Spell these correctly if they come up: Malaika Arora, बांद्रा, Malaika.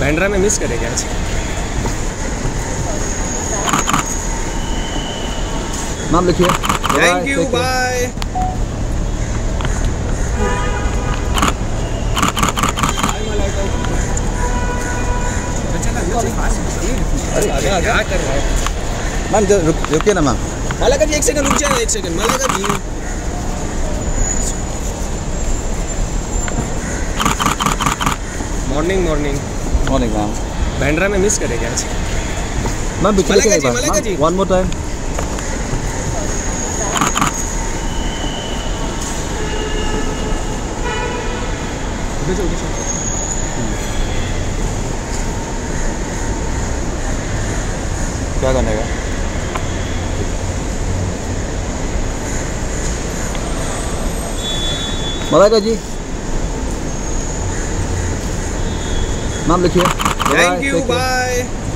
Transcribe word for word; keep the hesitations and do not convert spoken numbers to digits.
बांद्रा में मिस करेगा आज। नाम लिखिए। Thank you, bye. अरे क्या कर रहा है मैम? जो रुक रुकिए ना मैम। मालाइका जी एक सेकंड रुक जाए, एक second Malaika ji. Morning morning morning ma'am. बांद्रा में मिस करेगा आज ma'am. Malaika ji one more time. क्या करने का? मलाइका जी नाम लिखिए। Thank you, bye.